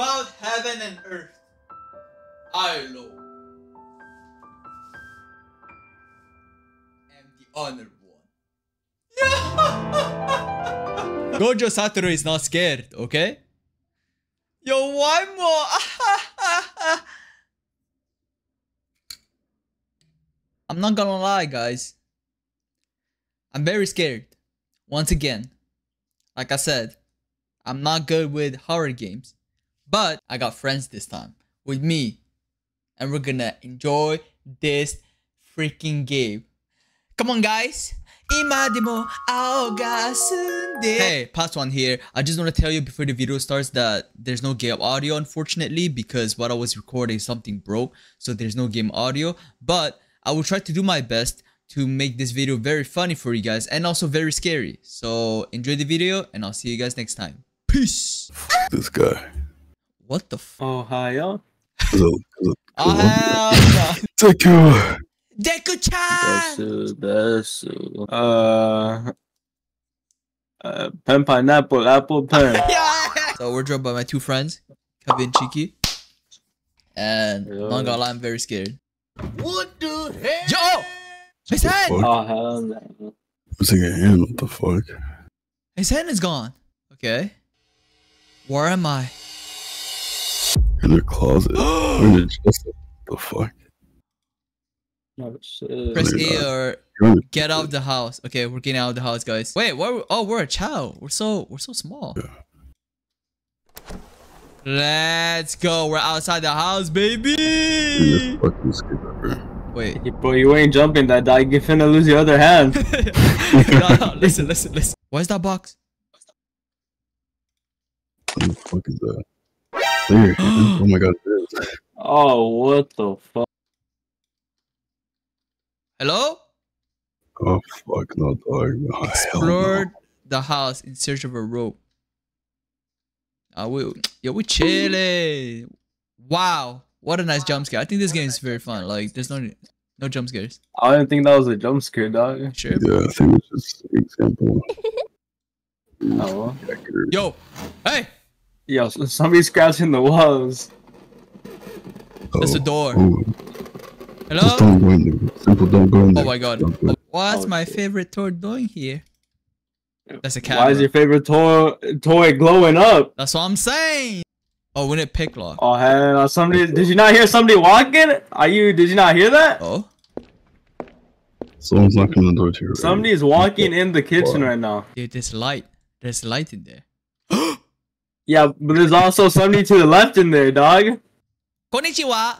throughout heaven and earth. Our Lord. And the honored one. Gojo Satoru is not scared, okay? Yo, one more. I'm not gonna lie, guys. I'm very scared. Once again, like I said, I'm not good with horror games, but I got friends this time with me, and we're gonna enjoy this freaking game. Come on, guys. Hey, Patsuan here. I just want to tell you before the video starts that there's no game audio, unfortunately, because while I was recording something broke, so there's no game audio, but I will try to do my best to make this video very funny for you guys and also very scary. So enjoy the video and I'll see you guys next time. Peace. This guy. What the f? Oh, hi, y'all. Hello. Oh, thank you. Deku-chan! Desu. Pen, pineapple, apple, pen. So we're joined by my two friends, Kevin Chiki. And Mangala, I'm very scared. What the hell? Yo! His hand! Oh, hell no. What's in your hand? What the fuck? His hand is gone. Okay. Where am I? In the closet. In the chest. What the fuck? Oh, shit. Press E or get out of the house. Okay, we're getting out of the house, guys. Wait, what? Oh, we're a child. We're so small. Yeah. Let's go. We're outside the house, baby. Dude, fucking skip. Wait, hey, bro, you ain't jumping that dog. You're finna lose your other hand. No, listen. Where's that box? What the fuck is that? There. Oh my god. Oh, what the fuck? Hello? Oh fuck no, dog. No, explored no. The house in search of a rope. We chillin'. Wow, what a nice jump scare. I think this game is very fun. Like, there's no jump scares. I didn't think that was a jump scare, dog. Sure. Yeah, I think it's just an example. Oh. Yo, hey. Yo, somebody's scratching the walls. Oh. That's a door. Ooh. Hello? Just don't go in there. Simple, don't go in there. Oh my god. Go what's my favorite toy doing here? That's a camera. Why is your favorite toy glowing up? That's what I'm saying. Oh, when it pick lock. Oh, hell no. Somebody, did you not hear somebody walking? Did you not hear that? Oh. Someone's knocking on the door to your right. Somebody's walking in the kitchen right now. Dude, there's light. There's light in there. Yeah, but there's also somebody to the left in there, dog. Konnichiwa.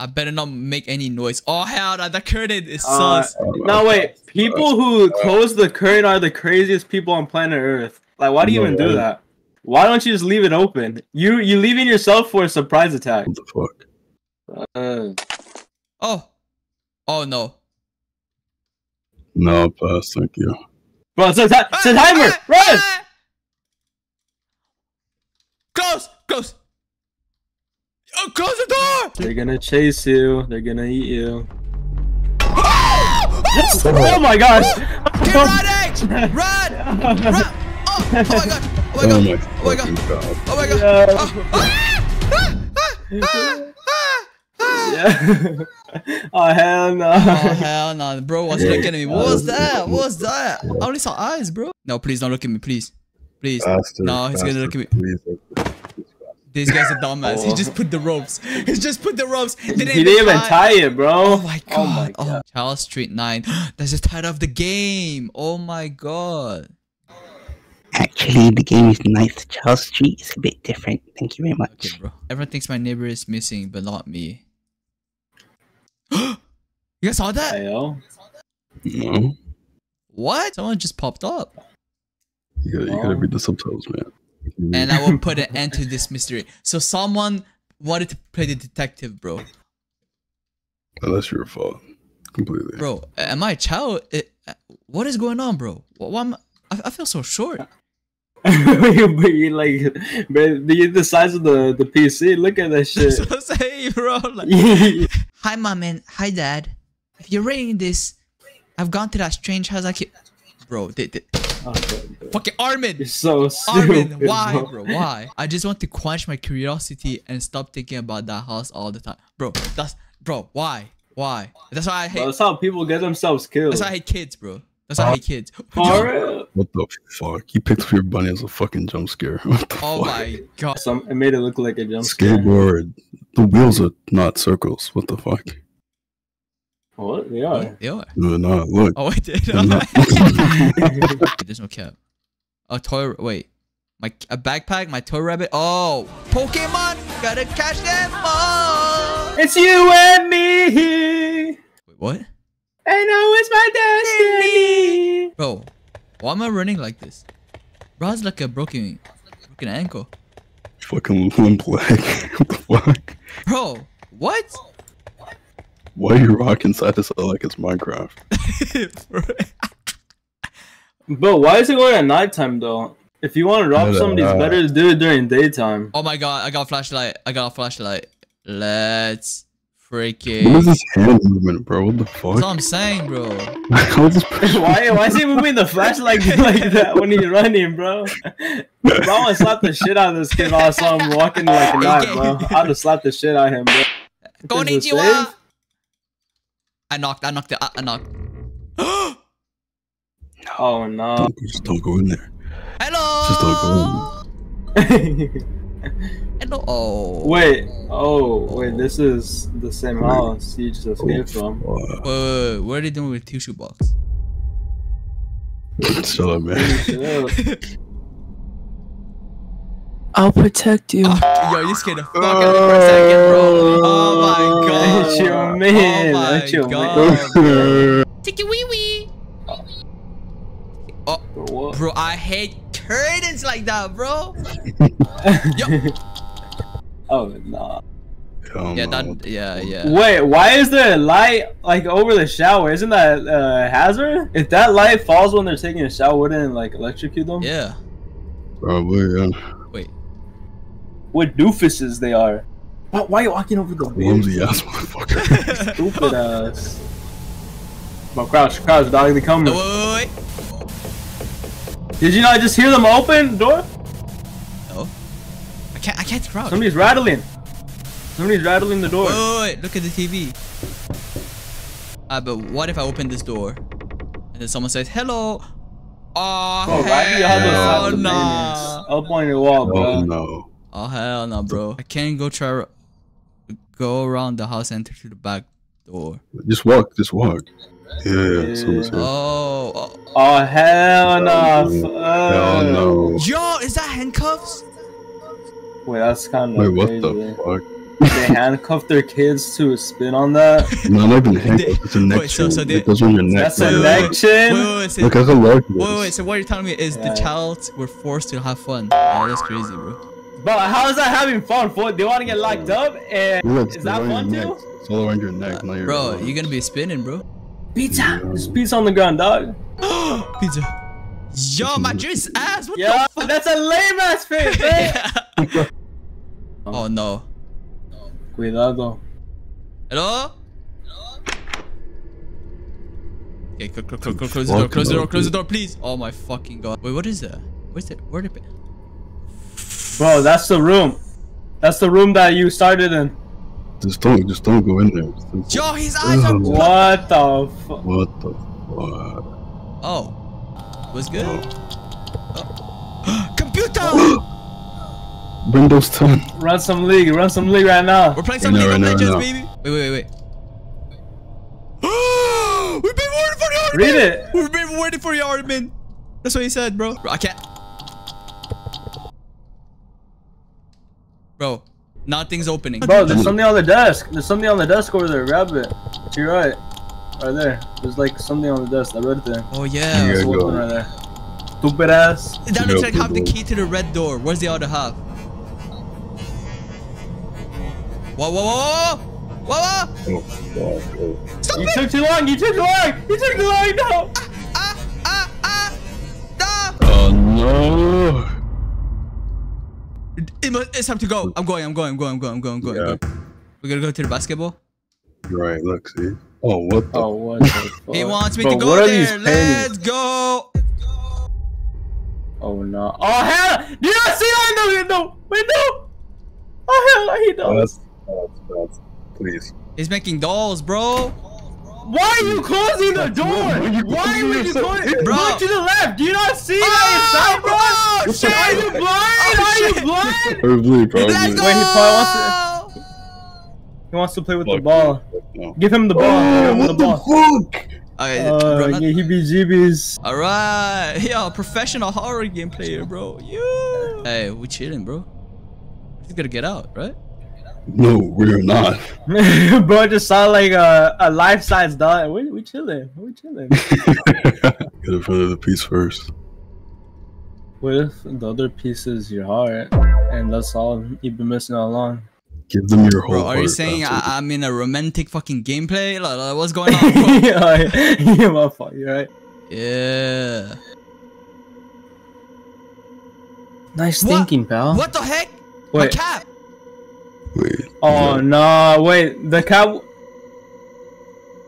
I better not make any noise. Oh hell, that curtain is sus. No wait, people who close the curtain are the craziest people on planet Earth. Like, why do you even do that? Why don't you just leave it open? You leaving yourself for a surprise attack. What the fuck? Oh no. No pass, thank you. Bro, it's a timer. Run! Close. Oh, close the door! They're gonna chase you. They're gonna eat you. Oh my gosh! Get running! Run! Oh my god! Oh my god! Yeah. Oh hell no! Oh hell no! Bro was looking at me. What was that? I only saw eyes, bro. No, please don't look at me, please. No, he's gonna look at me. This guy's a dumbass. Oh. He just put the ropes. He didn't even tie it, bro. Oh my god. Childs Street 9. That's the title of the game. Oh my god. Actually, the game is nice. Childs Street is a bit different. Thank you very much. Okay, bro. Everyone thinks my neighbor is missing, but not me. You guys saw that? Hello? No. What? Someone just popped up. You gotta read the subtitles, man. And I will put an end to this mystery. So someone wanted to play the detective, bro. Oh, that's your fault. Completely. Bro, am I a child? What is going on, bro? Why am I feel so short. You're the size of the PC. Look at that shit. That's what I'm saying, bro. Like, hi, mom and hi, dad. If you're reading this, I've gone to that strange house. Bro, Fucking Armin! You're so stupid, Armin, why, bro? Why? I just want to quench my curiosity and stop thinking about that house all the time. Bro, that's... Bro, why? Why? That's why I hate... Bro, that's how people get themselves killed. That's why I hate kids, bro. That's why I hate kids. What the fuck? You picked up your bunny as a fucking jump scare. What the fuck? My god. It made it look like a jump scare. Skateboard. The wheels are not circles. What the fuck? What? They are. They are. No, no, look. Oh, I did. There's no cap. A toy. Wait. A backpack? My toy rabbit? Oh. Pokemon! Gotta catch them all! It's you and me! Wait, what? I know it's my destiny! Bro, why am I running like this? Bro, it's like a broken ankle. Fucking limp leg. What the fuck? Bro, what? Why are you rocking side to side like it's Minecraft? Bro, why is it going at nighttime though? If you want to rob somebody, it's better to do it during daytime. Oh my god, I got a flashlight. I got a flashlight. Let's freaking... What is this hand movement, bro? What the fuck? That's what I'm saying, bro. Why is he moving the flashlight like that when he's running, bro? Bro, I want to slap the shit out of this kid while I saw him walking like a knife, bro. I would have slapped the shit out of him, bro. Konnichiwa! I knocked. Oh no. Just don't go in there. Hello! Just don't go in there. Hello. Oh. Wait. Oh, wait. This is the same house you just escaped from. Wait, what are they doing with a tissue box? Shut up, man. I'll protect you. Oh, yo, you scared the fuck out of me for a second, bro. Oh my god. That's your man. That's your man. Take your wee wee. Oh, what? Bro, I hate curtains like that, bro. Oh, no. Yeah, that, yeah. Wait, why is there a light like over the shower? Isn't that a hazard? If that light falls when they're taking a shower, wouldn't it like electrocute them? Yeah. Probably, yeah. What doofuses they are. Why are you walking over the bed? Clumsy ass motherfucker. Stupid ass. Bro, crouch, dog, they coming. Wait, wait. Did you not just hear them open the door? No. I can't crouch. Somebody's rattling. Somebody's rattling the door. Wait, look at the TV. But what if I open this door? And then someone says, hello. Oh, bro, hey, hell no. Up on your wall, bro. Oh, no. Oh hell no, bro! I can't go around the house and enter through the back door. Just walk. Yeah. Oh hell no! Hell no! Yo, is that handcuffs? Wait, that's kind of crazy. What the fuck? They handcuffed their kids to a spin on that. No, not even handcuffs. It's a neck chain. It goes on your neck. That's a neck chain. Look, that's a large one. Wait. So what you're telling me is the childs were forced to have fun? Oh, that's crazy, bro. Bro, how is that having fun? For they want to get locked up, and is that fun too? It's all around your neck, bro. You're gonna be spinning, bro. Pizza. There's pizza on the ground, dog. Pizza. Yo, my juice ass. What the fuck? That's a lame ass face. Right? Oh no. Cuidado. Hello? Okay, close the door, please. Oh my fucking god. Wait, what is that? Where's it? Where did it? Bro, that's the room. That's the room that you started in. Just don't go in there. Yo, his eyes are blocked. What the fuck? Oh, what's good? Oh. Computer! Windows 10. Run some league right now. We're playing some League of Legends, baby. Wait. We've been waiting for you, Armin. Read it. We've been waiting for you, Armin. That's what he said, bro. I can't. Bro, nothing's opening. Bro, there's something on the desk. There's something on the desk over there. Grab it. You're right. Right there. There's like something on the desk. I read it there. Oh, yeah. It's open right there. Stupid ass. That looks like half the key to the red door. Where's the other half? Whoa. Oh, stop it. You took too long. No. Stop. Oh, no. It's time to go. I'm going. Yeah. We're gonna go to the basketball. Right, look, see. Oh, what the fuck? He wants me to go there. Let's go. Oh no. Oh hell! Did you see that in the window? Window! Oh hell, he does. That's, please. He's making dolls, bro. Why are you closing the door? Why are you closing? Bro, look to the left. Do you not see that inside, bro? Are you blind? Probably, probably. Let's go! Wait, he wants to play with the ball. No. Give him the ball. What the fuck? Okay, bro, yeah, heebie-jeebies. Alright, yo, professional horror game player, bro. You. Hey, we chilling, bro. He's gonna get out, right? No, we're not. Bro, I just saw like a life-size doll. We chilling. We chilling. Get in front of the piece first. With the other pieces, your heart, and that's all you've been missing all along. Give them your whole heart. Are you saying I'm in a romantic fucking gameplay? Like, what's going on? Yeah, my fault, you're right. Yeah. Nice thinking, pal. What the heck? Wait. The cat. Wait. Oh no! Wait, the cat.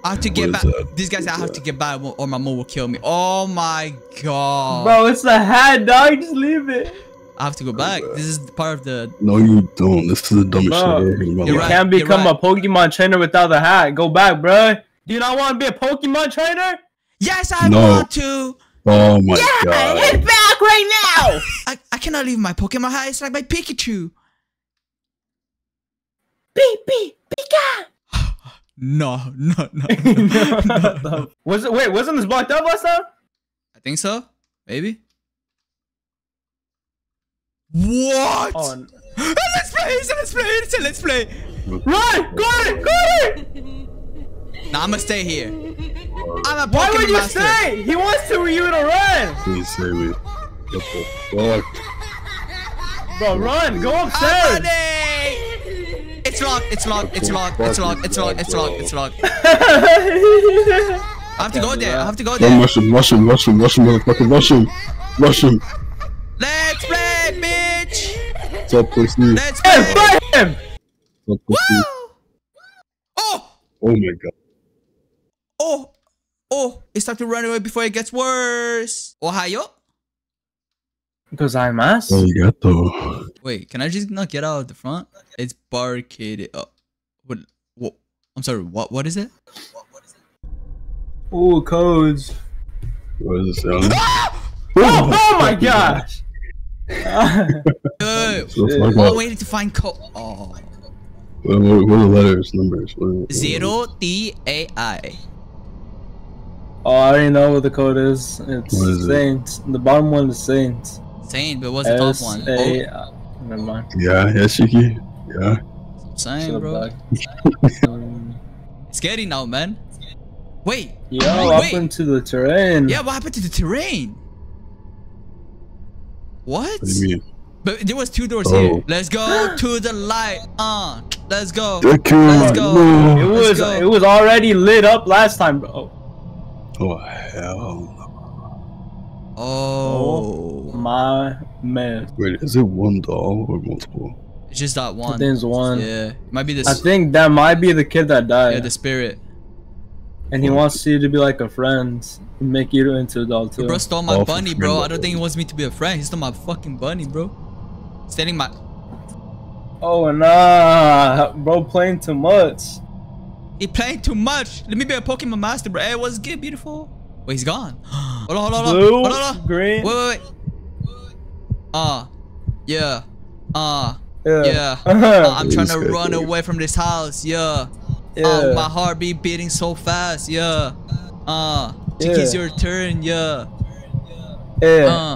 I have to get back. These guys, I have to get back, or my mom will kill me. Oh my god. Bro, it's the hat, dog. Just leave it. I have to go back. This is part of the. No, you don't. This is the dumbest shit I've ever heard about. You can't become a Pokemon trainer without the hat. Go back, bro. Do you not want to be a Pokemon trainer? Yes, I want to. Oh my god. Yeah, it's back right now. I cannot leave my Pokemon hat. It's like my Pikachu. Beep beep, Pika. No. Was it? Wait, wasn't this blocked up last time? I think so. Maybe. What? Oh, no. Let's play. Right, got it. Nah, I'ma stay here. I'm a Pokemon Why would you master. Stay? He wants to you to run. Please save me. What the fuck? Bro, run. Go upstairs. It's locked. I have to go there. Rush him. Let's play, bitch. What's up, please? Let's play him. Oh my god. Oh, it's time to run away before it gets worse. Ohio. Arigato. Wait, can I just not get out of the front? It's barricaded. Oh, what? I'm sorry. What is it? Oh, codes. What is it? Oh my gosh! Dude, we need to find code. Oh. What are the letters, numbers? 0 D A I. Oh, I already know what the code is. It's Saints. The bottom one is Saints. Saint, but what's the top one? Never mind. Yeah, Chiki. Yeah. Same, bro. It's scary now, man. Wait. Yo, what happened to the terrain? Yeah, what happened to the terrain? What? What do you mean? But there was two doors here. Let's go to the light. Let's go. No. It was already lit up last time, bro. Oh hell. Oh my man. Wait, is it one doll or multiple? It's just that one. I think it's one. Yeah. It might be this. I think that might be the kid that died. Yeah, the spirit. And he wants you to be like a friend and make you into a doll too. Yo, bro stole my bunny, bro. I don't think he wants me to be a friend. He stole my fucking bunny, bro. Standing my. Oh nah, bro, playing too much. He playing too much. Let me be a Pokemon master, bro. Hey, what's good, beautiful? Wait, he's gone. Hold on. Green. Wait. I'm trying to run away from this house. Yeah. My heart be beating so fast. Chiki's your turn.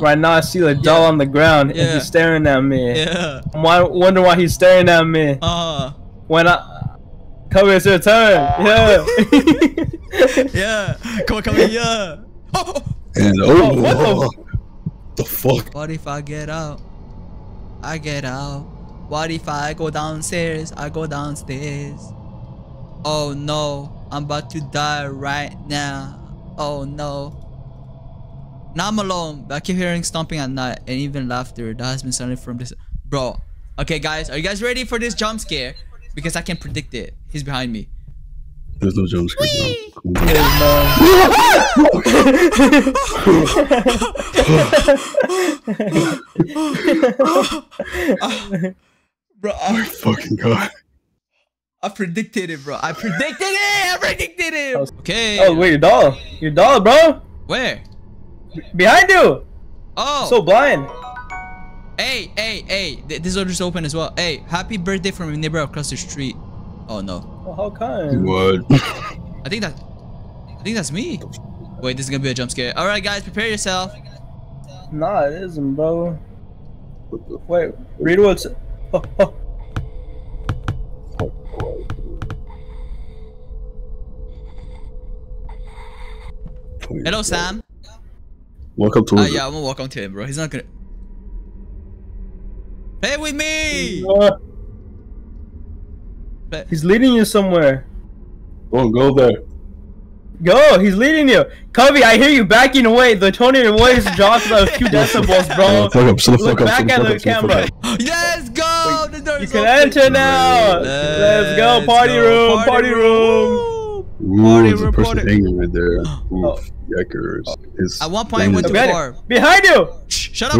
Right now I see the doll on the ground and he's staring at me. I wonder why he's staring at me. It's your turn. Come on. What the fuck? What if I get out? I get out. What if I go downstairs? I go downstairs. Oh no, I'm about to die right now. Oh no. Now I'm alone, but I keep hearing stomping at night and even laughter that has been sounding from this. Bro. Okay guys, are you guys ready for this jump scare? Because I can predict it. He's behind me. There's no jump screen. Bro, my fucking god. I predicted it, bro. I predicted it. I predicted it. Okay. Oh wait, your doll. Your doll, bro. Where? Behind you. Oh. So blind. Hey, hey, hey. This door just open as well. Hey, happy birthday from a neighbor across the street. Oh no. Well, how kind. What? I think that's me. Wait, this is gonna be a jump scare. All right, guys, prepare yourself. Nah, it isn't, bro. Wait, read what's. Oh, oh. Hello, Sam. Welcome to. Yeah, I'm gonna welcome to him, bro. He's not gonna. Play with me. He's leading you somewhere. Oh, go there. Go. He's leading you. Covey, I hear you backing away. The tone of your voice dropped those 2 decibels, bro. Look back at the camera. Yes, go. Wait, the you can enter now. Let's go. Party room. Ooh, there's a person hanging right there. Ooh, yackers. Oh. At one point, I went to war. Behind you! Shut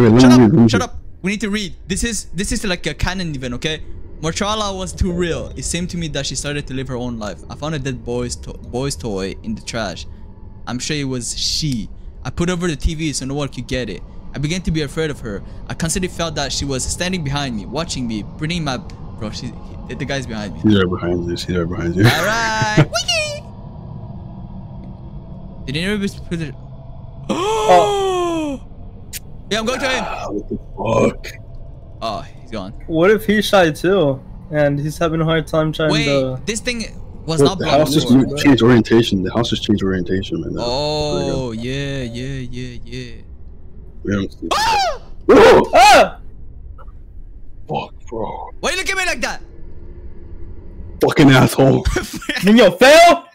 up! We need to read. This is like a canon event, okay? Mortuala was too real. It seemed to me that she started to live her own life. I found a dead boy's toy in the trash. I'm sure it was she. I put over the TV so no one could get it. I began to be afraid of her. I constantly felt that she was standing behind me, watching me, printing my... Bro, the guy's behind me. She's right behind you. Alright! Wiki! Did anybody put it? Oh! Yeah, I'm going to him. What the fuck? Oh, he's gone. What if he's shy too, and he's having a hard time trying to? Wait, this thing was not blocked. The house just changed orientation. The house just changed orientation, man. Oh yeah. Ah! Ah! Fuck, bro. Why you look at me like that? Fucking asshole. Nino, fail.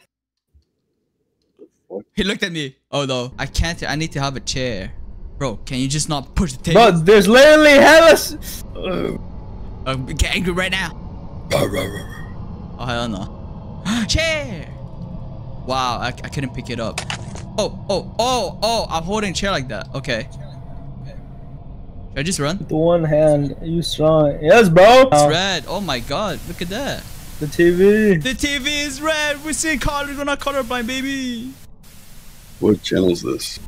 He looked at me. Oh no, I can't. I need to have a chair. Bro, can you just not push the table? Bro, there's literally hella. I'm getting angry right now. Oh, hell no. Chair. Wow, I couldn't pick it up. Oh! I'm holding a chair like that. Okay. Should I just run? With one hand, you strong. Yes, bro. It's red. Oh my god, look at that. The TV. The TV is red. We're seeing color. We're not colorblind, baby. What channel is this?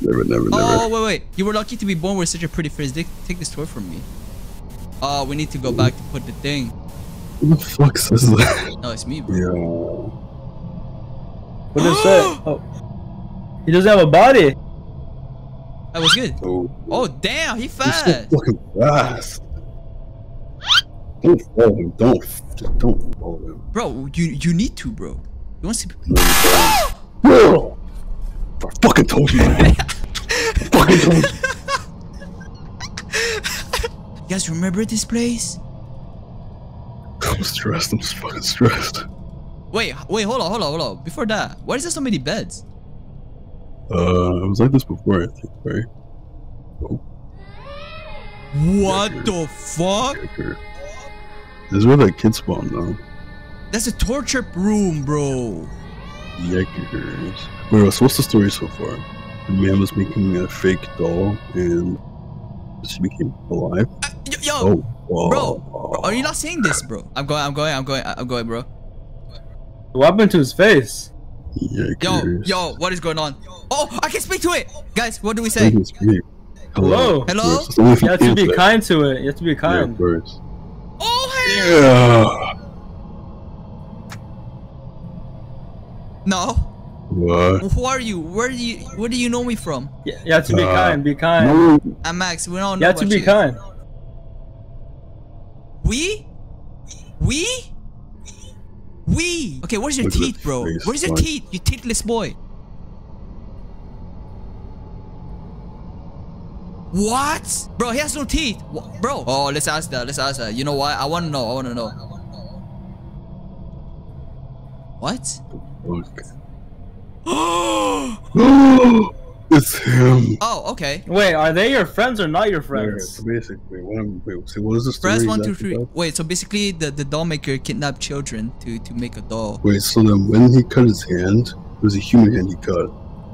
Never. Oh, wait. You were lucky to be born with such a pretty face. Take this toy from me. Oh, we need to go back to put the thing. Who the fuck says that? No, it's me, bro. Yeah. What is that? Oh. He doesn't have a body. That was good. Oh, damn. He fast. He's so fucking fast. Don't follow him. Don't follow him. Bro, you need to, bro. You want to see... Bro! I fucking told you. You guys remember this place? I'm fucking stressed. Wait, hold on. Before that, why is there so many beds? It was like this before, I think, right? Oh. What the fuck? This is where that kid spawned, though. That's a torture room, bro. Yeckers. Wait, what's the story so far? The man was making a fake doll and she became alive. Yo, bro, are you not seeing this, bro? I'm going, bro. What happened to his face? Yeckers. Yo, what is going on? Oh, I can speak to it! Guys, what do we say? Hello? You have to be kind to it. You have to be kind. Yeah, oh, hey! Yeah. No. What? Who are you? Where do you know me from? Yeah, you have to be kind. Be kind. No. I'm Max. We don't know. You have to be kind. We. Okay, where's your teeth, bro? Where's your teeth? You teethless boy. What? Bro, he has no teeth. What? Bro. Oh, let's ask that. You know what? I wanna know. What? Look. It's him. Oh, okay. Wait, are they your friends or not your friends? Yeah, basically, what is the story? Friends 1, 2, 3. About? Wait, so basically, the doll maker kidnapped children to make a doll. Wait, so then when he cut his hand, it was a human hand he cut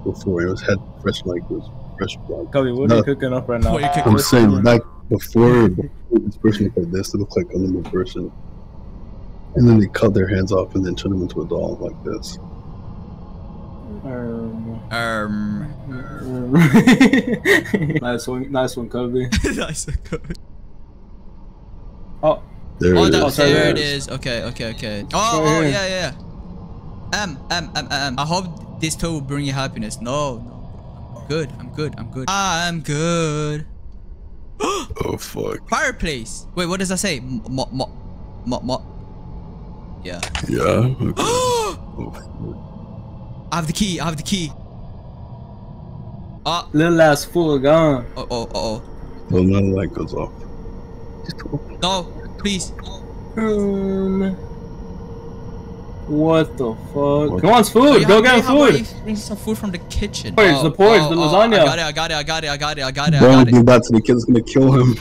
before. It was had fresh like it was fresh blood. Kobe, what are you cooking up right now? I'm saying like before this person cut this, it looked like a normal person, and then they cut their hands off and then turned them into a doll like this. Nice one, Kobe. Nice one, Kobe. Oh, there it is. Okay. Oh, yeah. I hope this tour will bring you happiness. No. I'm good. I'm good. Oh, fuck. Fireplace. Wait, what does that say? Yeah. Okay. Oh, my God. I have the key. Oh. Little ass fool gone. Oh. No, the light goes off. No, please. What the fuck? What? Come on, it's food. Go get food. Bring some food from the kitchen. The lasagna. I got it. Bro, give that to the kid's gonna kill him.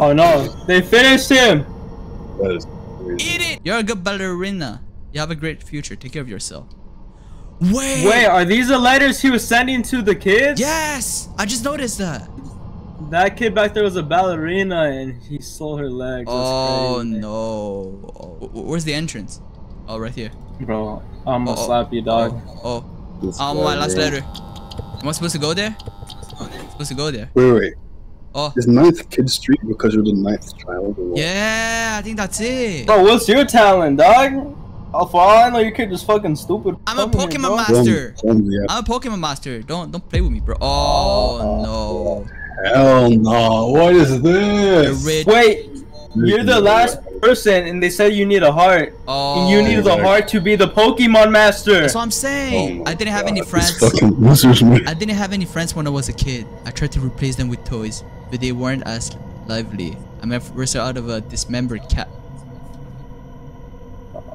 Oh no, they finished him. That is crazy. Eat it. You're a good ballerina. You have a great future. Take care of yourself. Wait, are these the letters he was sending to the kids? Yes, I just noticed that. That kid back there was a ballerina and he sold her legs. Oh no. Oh, where's the entrance? Oh, right here. Bro, I'm gonna slap you, dog. My last letter. Am I supposed to go there? I'm supposed to go there. Wait. Oh. It's 9 Childs Street because you're the 9th child. Yeah, I think that's it. Bro, what's your talent, dog? Oh, for all I know, your kid is fucking stupid. I'm a Pokemon master. I'm a Pokemon master. Don't play with me, bro. Oh no. Hell no. What is this? Wait, you're the last person, and they said you need a heart. Oh. And you need the heart to be the Pokemon master. That's what I'm saying. I didn't have any friends. I didn't have any friends when I was a kid. I tried to replace them with toys, but they weren't as lively. I mean, we're so out of a dismembered cat.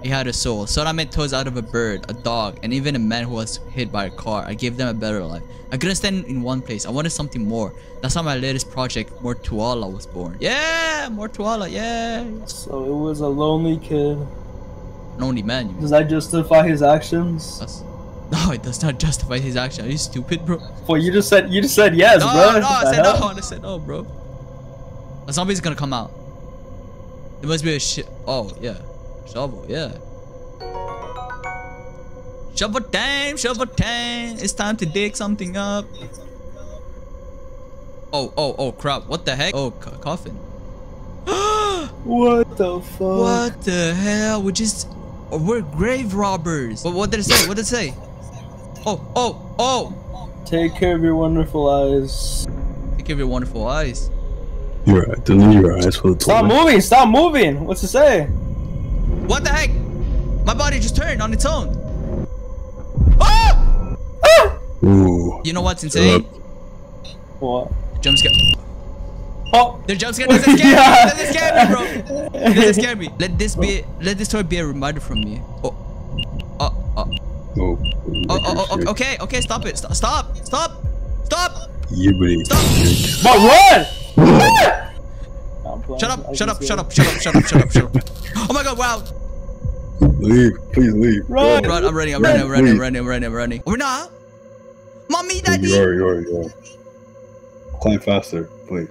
He had a soul. So I made toys out of a bird, a dog, and even a man who was hit by a car. I gave them a better life. I couldn't stand in one place. I wanted something more. That's how my latest project, Mortuala, was born. Yeah, Mortuala, yeah. So it was a lonely kid. Lonely man. You mean. Does that justify his actions? No, it does not justify his actions. Are you stupid, bro? Well, you just said yes, no, bro. No, I said no, bro. A zombie's gonna come out. There must be a shit. Oh, yeah. Shovel, yeah. Shovel time. It's time to dig something up. Oh, crap. What the heck? Oh, coffin. What the fuck? What the hell? We're grave robbers. What did it say? What did it say? Oh. Take care of your wonderful eyes. Take care of your wonderful eyes. You're right. Don't need your eyes for the toilet. Stop moving. What's it say? What the heck? My body just turned on its own. Ah! Ah! Ooh. You know what's insane? What? Jump scare. Oh! The jump scare doesn't scare me. Doesn't scare me, bro. Doesn't scare me. Let this toy be a reminder from me. Okay. Stop. You believe. Stop. But what? Shut up. Oh my god, wow. Please leave. Run. I'm running. We're not. Mommy, daddy. You are. Climb faster, please.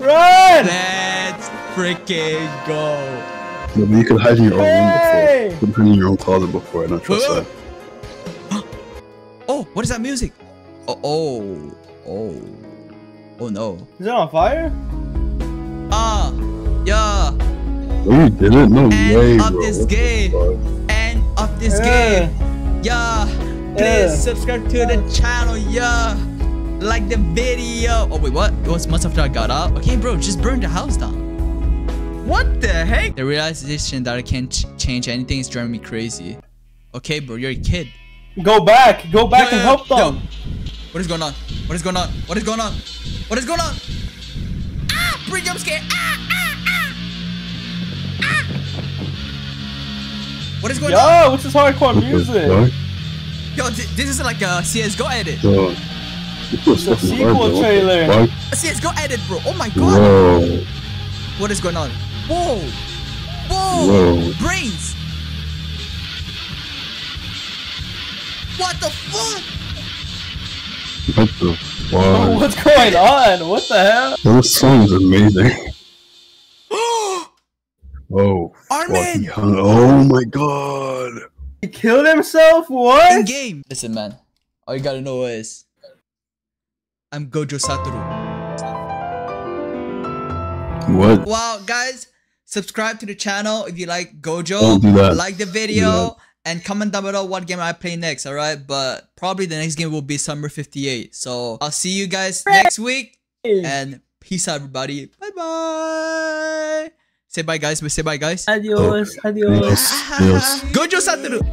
Run! Let's freaking go. No, but you could hide in your own room before. You could hide in your own closet before. I don't trust that. Oh, what is that music? Oh no. Is it on fire? Yeah. No, you didn't. No way, bro. End of this game. Yeah. Please subscribe to the channel. Yeah. Like the video. Oh wait, what? It was months after I got out. Okay, bro, just burn the house down. What the heck? The realization that I can't change anything is driving me crazy. Okay, bro, you're a kid. Go back and help them. Yo. What is going on? Free jump scare. What is going on? Yo, what's this hardcore music? Yo, this is like a CSGO edit. Yo, it's a sequel trailer. A CSGO edit, bro. Oh my god. Whoa. What is going on? Whoa. Whoa. Whoa. Brains. What the fuck? What the fuck? Oh, what's going on? What the hell? This song is amazing. Oh, Armin! Oh my god! He killed himself? What? In game! Listen, man. All you gotta know is I'm Gojo Satoru. What? Wow, guys. Subscribe to the channel if you like Gojo. Don't do that. Like the video. And comment down below what game I play next, alright? But probably the next game will be Summer 58. So, I'll see you guys next week. And peace out, everybody. Bye-bye! Say bye, guys. Say bye, guys. Adios. Adios. Gojo Satoru.